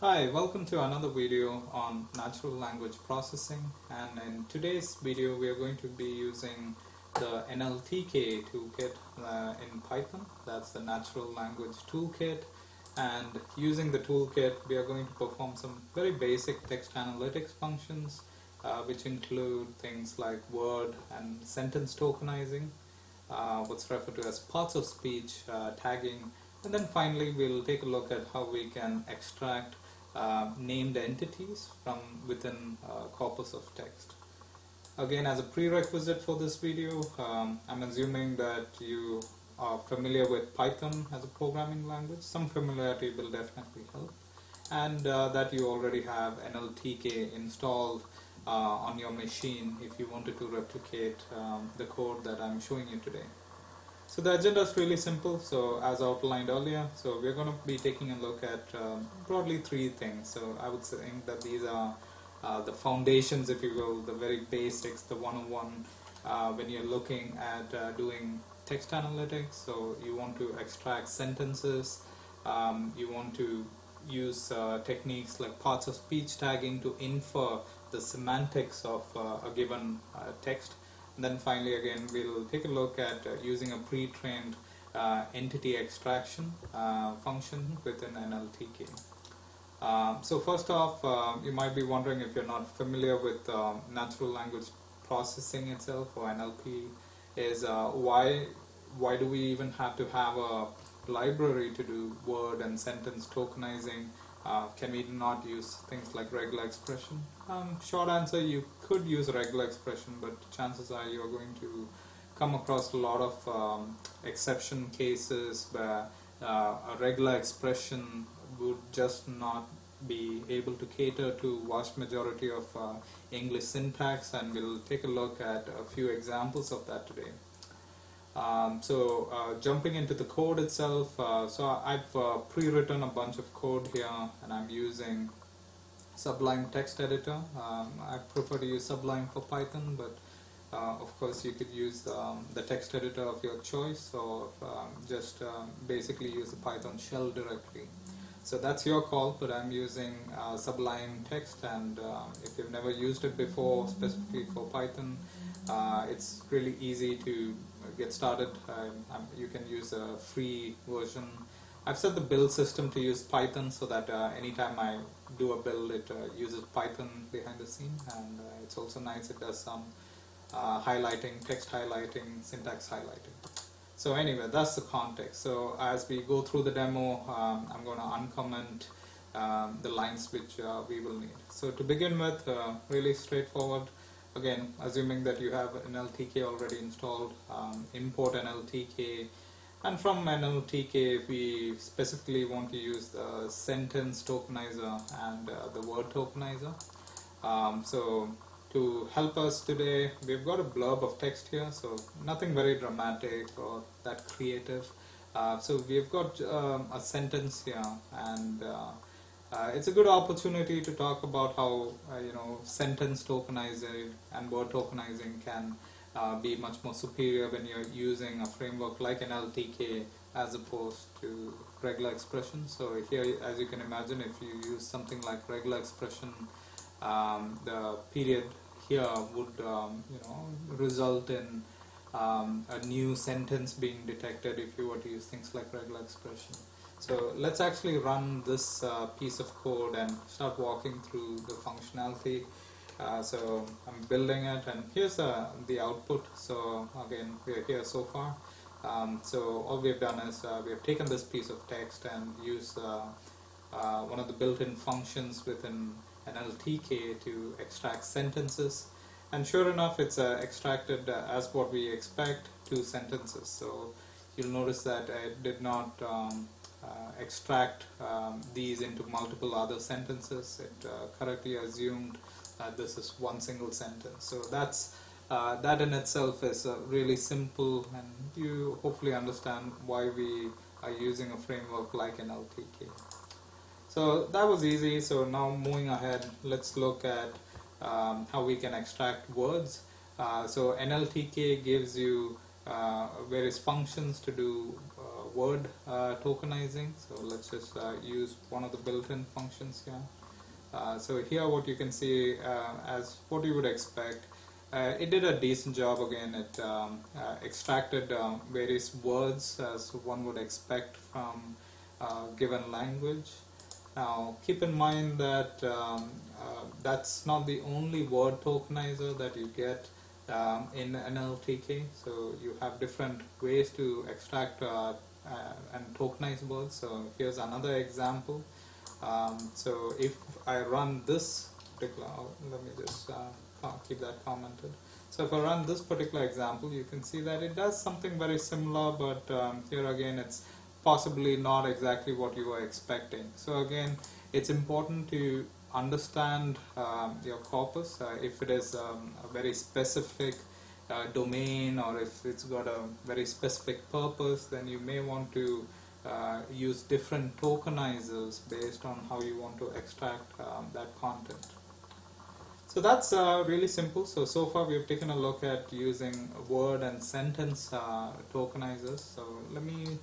Hi, welcome to another video on natural language processing, and in today's video we are going to be using the NLTK toolkit in Python. That's the natural language toolkit, and using the toolkit we are going to perform some very basic text analytics functions which include things like word and sentence tokenizing, what's referred to as parts of speech, tagging, and then finally we'll take a look at how we can extract named entities from within corpus of text. Again, as a prerequisite for this video, I'm assuming that you are familiar with Python as a programming language. Some familiarity will definitely help, and that you already have NLTK installed on your machine if you wanted to replicate the code that I'm showing you today. So the agenda is really simple. So as outlined earlier, so we're going to be taking a look at broadly three things. So I would think that these are the foundations, if you will, the very basics, the 101 when you're looking at doing text analytics. So you want to extract sentences, you want to use techniques like parts of speech tagging to infer the semantics of a given text. And then finally, again, we'll take a look at using a pre-trained entity extraction function within NLTK. So first off, you might be wondering if you're not familiar with natural language processing itself, or NLP, is why do we even have to have a library to do word and sentence tokenizing? Can we not use things like regular expression? Short answer, you could use regular expression, but chances are you're going to come across a lot of exception cases where a regular expression would just not be able to cater to vast majority of English syntax, and we'll take a look at a few examples of that today. Jumping into the code itself, so I've pre-written a bunch of code here, and I'm using Sublime Text Editor. I prefer to use Sublime for Python, but of course you could use the text editor of your choice, or just basically use the Python shell directly. So that's your call, but I'm using Sublime Text, and if you've never used it before, specifically for Python, it's really easy to get started. You can use a free version. I've set the build system to use Python so that anytime I do a build, it uses Python behind the scene, and it's also nice, it does some highlighting, text highlighting, syntax highlighting. So anyway, that's the context. So as we go through the demo, I'm going to uncomment the lines which we will need. So to begin with, really straightforward. Again, assuming that you have NLTK already installed, import NLTK, and from NLTK we specifically want to use the sentence tokenizer and the word tokenizer. So to help us today, we've got a blurb of text here, so nothing very dramatic or that creative. So we've got a sentence here, and it's a good opportunity to talk about how sentence tokenizing and word tokenizing can be much more superior when you're using a framework like NLTK as opposed to regular expression. So here, as you can imagine, if you use something like regular expression, the period here would result in a new sentence being detected if you were to use things like regular expression. So let's actually run this piece of code and start walking through the functionality. So I'm building it, and here's the output. So again, we're here so far. So all we've done is we've taken this piece of text and used one of the built-in functions within NLTK to extract sentences. And sure enough, it's extracted as what we expect, 2 sentences. So you'll notice that it did not extract these into multiple other sentences. It correctly assumed that this is one single sentence. So that's that in itself is really simple, and you hopefully understand why we are using a framework like NLTK. So that was easy. So now moving ahead, let's look at how we can extract words. So NLTK gives you various functions to do word tokenizing. So let's just use one of the built-in functions here. So here what you can see as what you would expect, it did a decent job. Again, it extracted various words as one would expect from given language. Now keep in mind that that's not the only word tokenizer that you get in NLTK. So you have different ways to extract and tokenize words. So here's another example. So if I run this particular, let me just keep that commented. So if I run this particular example, you can see that it does something very similar, but here again it's possibly not exactly what you were expecting. So again, it's important to understand your corpus. If it is a very specific domain, or if it's got a very specific purpose, then you may want to use different tokenizers based on how you want to extract that content. So that's really simple. So far we've taken a look at using word and sentence tokenizers. So let me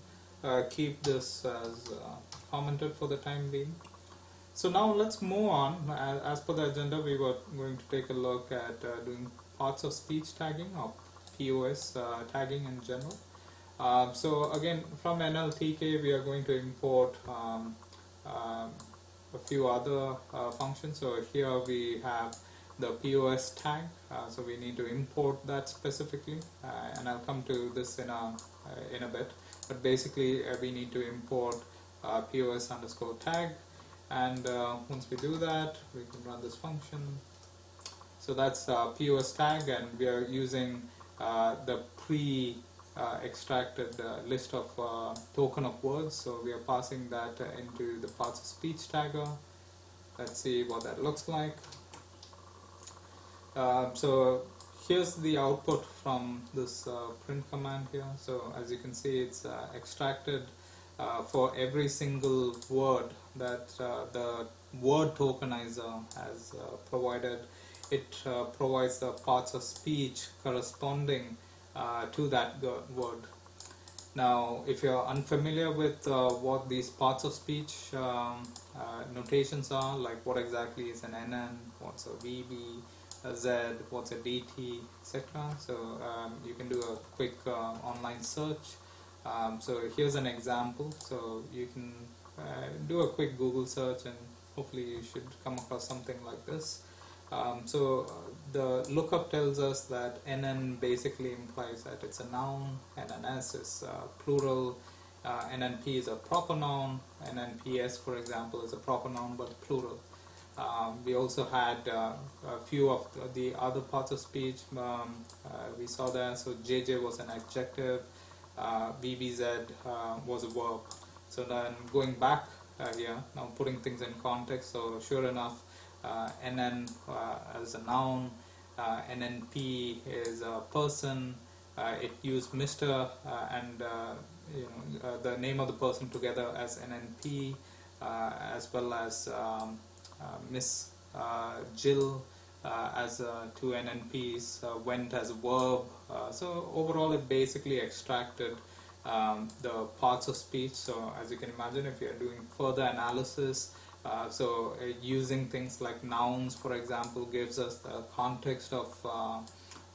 keep this as commented for the time being. So now let's move on. As per the agenda, we were going to take a look at doing parts of speech tagging, or POS tagging in general. So again, from NLTK we are going to import a few other functions. So here we have the POS tag, so we need to import that specifically, and I'll come to this in a bit. But basically we need to import POS underscore tag, and once we do that, we can run this function. So that's POS tag, and we are using the pre-extracted list of token of words, so we are passing that into the parts of speech tagger. Let's see what that looks like. So here's the output from this print command here. So as you can see, it's extracted for every single word that the word tokenizer has provided. It provides the parts of speech corresponding to that word. Now, if you're unfamiliar with what these parts of speech notations are, like what exactly is an NN, what's a VBZ, what's a DT, etc. So you can do a quick online search. So here's an example. So you can do a quick Google search, and hopefully you should come across something like this. So the lookup tells us that NN basically implies that it's a noun, NNS is plural, NNP is a proper noun, NNPS, for example, is a proper noun but plural. We also had a few of the other parts of speech we saw there. So JJ was an adjective, VBZ was a verb. So then going back here, now putting things in context, so sure enough, NN as a noun, NNP is a person. It used Mr. And you know, the name of the person together as NNP, as well as Miss Jill as two NNPs, went as a verb. So overall, it basically extracted the parts of speech. So as you can imagine, if you are doing further analysis, so using things like nouns, for example, gives us the context of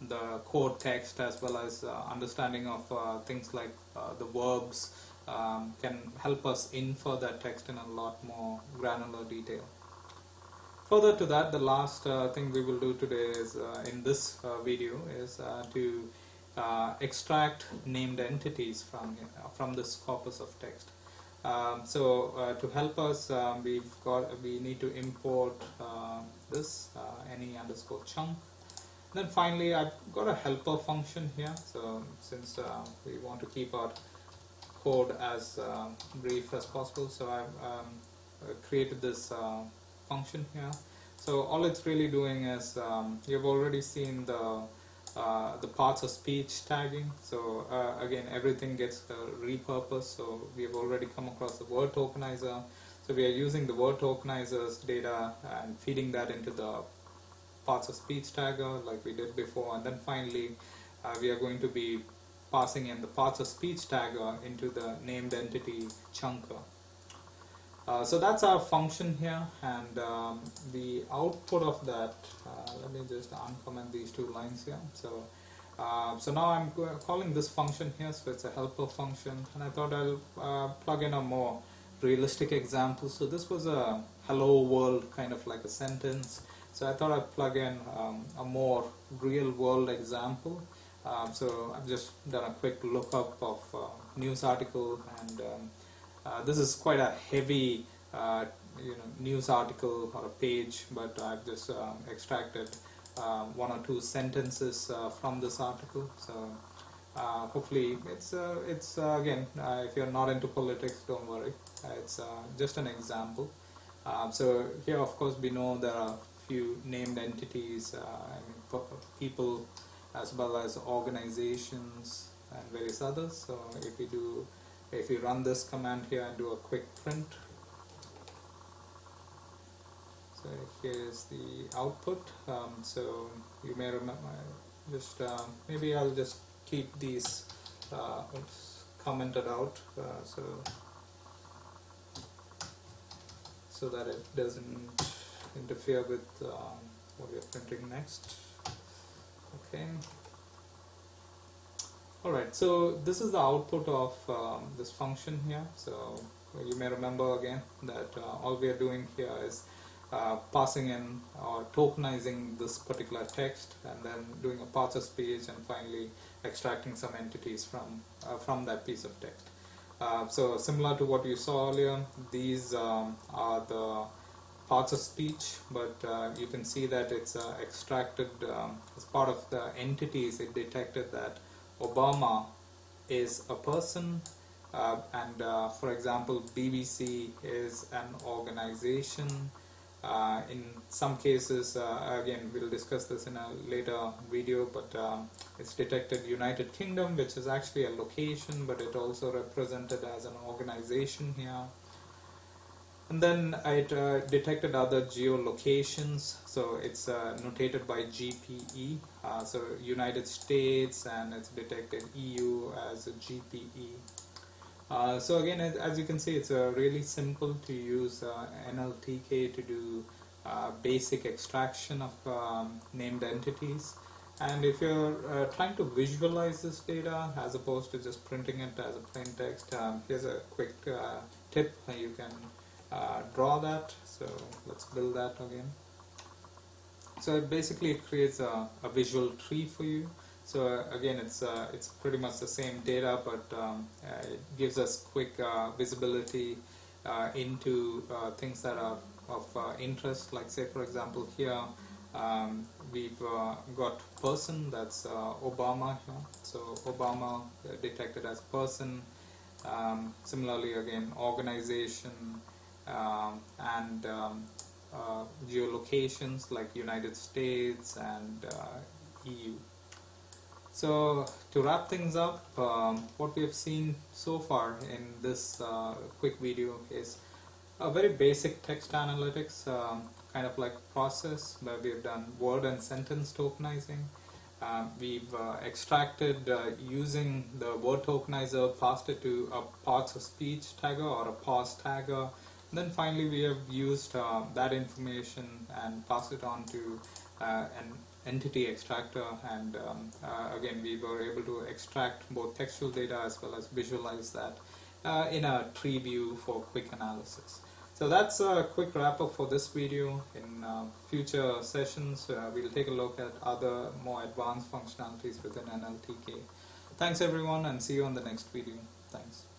the core text, as well as understanding of things like the verbs can help us infer that text in a lot more granular detail. Further to that, the last thing we will do today is in this video is to extract named entities from this corpus of text. To help us, we need to import this NE underscore chunk. Then finally, I've got a helper function here. So since we want to keep our code as brief as possible, so I've created this function here. So all it's really doing is you've already seen the parts of speech tagging. So again, everything gets repurposed. So we have already come across the word tokenizer, so we are using the word tokenizer's data and feeding that into the parts of speech tagger like we did before. And then finally we are going to be passing in the parts of speech tagger into the named entity chunker. So that's our function here, and the output of that, let me just uncomment these two lines here. So so now I'm calling this function here, so it's a helper function, and I thought I'll plug in a more realistic example. So this was a hello world kind of like a sentence, so I thought I'd plug in a more real world example. So I've just done a quick lookup of news article, and this is quite a heavy news article or a page, but I've just extracted one or two sentences from this article. So hopefully it's again, if you're not into politics, don't worry, it's just an example. So here, of course, we know there are a few named entities, I mean, people as well as organizations and various others. So if you run this command here and do a quick print, so here is the output. So you may remember, just maybe I'll just keep these commented out, so that it doesn't interfere with what we are printing next. Okay. Alright, so this is the output of this function here. So you may remember again that all we are doing here is passing in or tokenizing this particular text, and then doing a parts of speech, and finally extracting some entities from that piece of text. So similar to what you saw earlier, these are the parts of speech, but you can see that it's extracted as part of the entities. It detected that Obama is a person, and for example, BBC is an organization. In some cases, again, we'll discuss this in a later video, but it's detected United Kingdom, which is actually a location, but it also represented as an organization here. And then it detected other geolocations, so it's notated by GPE, so United States, and it's detected EU as a GPE. So again, as you can see, it's really simple to use NLTK to do basic extraction of named entities. And if you're trying to visualize this data as opposed to just printing it as a plain text, here's a quick tip how you can draw that. So let's build that again. So it basically creates a visual tree for you. So again, it's pretty much the same data, but it gives us quick visibility into things that are of interest. Like, say, for example, here we've got person, that's Obama here. So Obama detected as person. Similarly, again, organization. And geolocations like United States and EU. So to wrap things up, what we have seen so far in this quick video is a very basic text analytics kind of like process, where we have done word and sentence tokenizing. We've extracted using the word tokenizer, passed it to a parts of speech tagger or a parse tagger. Then finally, we have used that information and passed it on to an entity extractor, and again, we were able to extract both textual data as well as visualize that in a tree view for quick analysis. So that's a quick wrap up for this video. In future sessions, we'll take a look at other more advanced functionalities within NLTK. Thanks everyone, and see you on the next video. Thanks.